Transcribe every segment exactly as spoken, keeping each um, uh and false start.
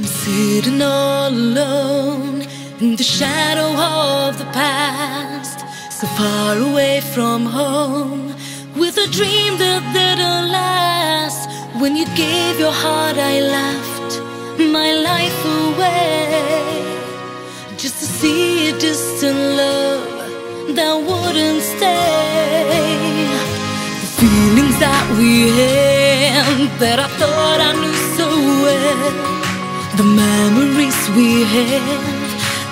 I'm sitting all alone in the shadow of the past, so far away from home, with a dream that didn't last. When you gave your heart, I laughed my life away, just to see a distant love that wouldn't stay. The feelings that we had, that I thought I knew so well, the memories we had,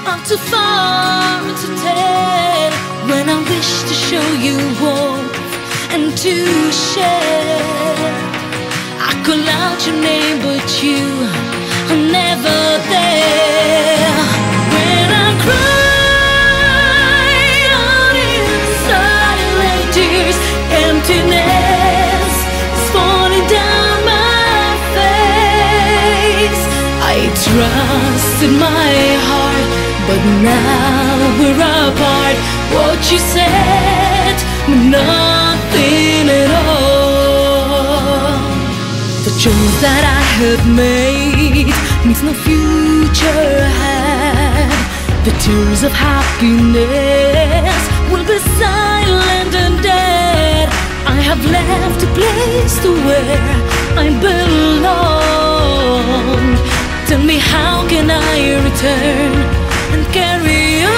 I'm too far to tell. When I wish to show you warmth and to share, I call out your name, but you are never there. When I cry out in silent tears, emptiness is falling down my face. I trusted my heart, but now we're apart. What you said, nothing at all. The choice that I had made means no future ahead. The tears of happiness will be silent and dead. I have left a place to where I belong. Tell me, how can I return and carry on?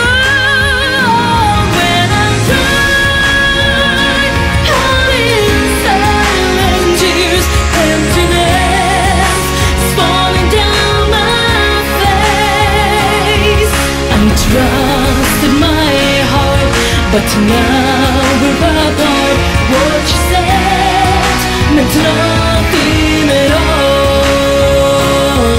Trusted my heart, but now we're apart. What you said meant nothing at all.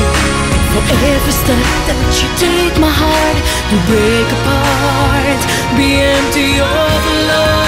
For every step that you take, my heart will break apart, be empty of love.